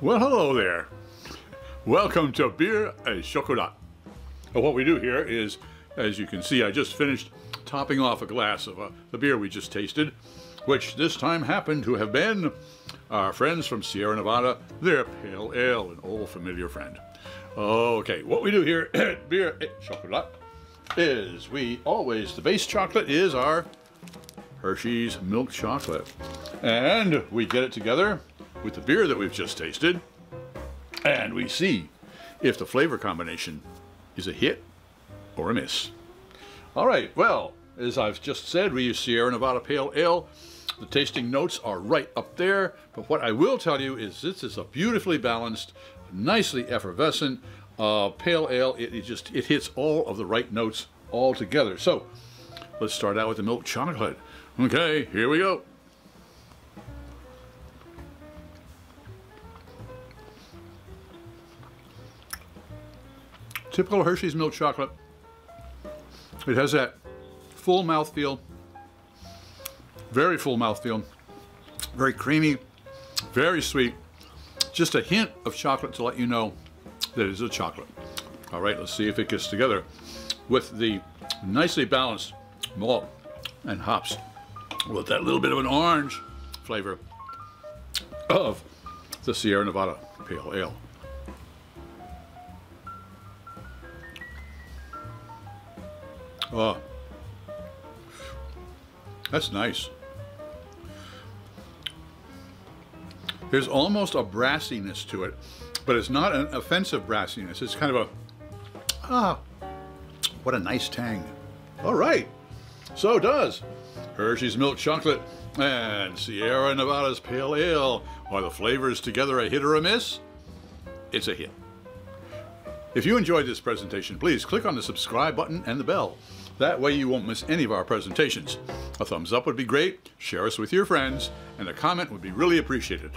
Well, hello there. Welcome to Bière et Chocolat. Well, what we do here is, as you can see, I just finished topping off a glass of the beer we just tasted, which this time happened to have been our friends from Sierra Nevada, their Pale Ale, an old familiar friend. Okay, what we do here at Bière et Chocolat is the base chocolate is our Hershey's milk chocolate. And we get it together with the beer that we've just tasted, and we see if the flavor combination is a hit or a miss. All right, well, as I've just said, we use Sierra Nevada Pale Ale. The tasting notes are right up there, but what I will tell you is this is a beautifully balanced, nicely effervescent pale ale. It hits all of the right notes all together. So let's start out with the milk chocolate. Okay, here we go. Typical Hershey's milk chocolate. It has that full mouthfeel, very full mouthfeel, very creamy, very sweet. Just a hint of chocolate to let you know that it is a chocolate. All right, let's see if it gets together with the nicely balanced malt and hops with that little bit of an orange flavor of the Sierra Nevada Pale Ale. Oh, that's nice. There's almost a brassiness to it, but it's not an offensive brassiness. It's kind of a, what a nice tang. All right, so does Hershey's milk chocolate and Sierra Nevada's Pale Ale. Are the flavors together a hit or a miss? It's a hit. If you enjoyed this presentation, please click on the subscribe button and the bell. That way you won't miss any of our presentations. A thumbs up would be great, share us with your friends, and a comment would be really appreciated.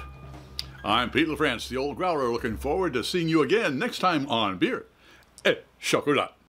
I'm Pete LaFrance, the Old Growler, looking forward to seeing you again next time on Bière et Chocolat.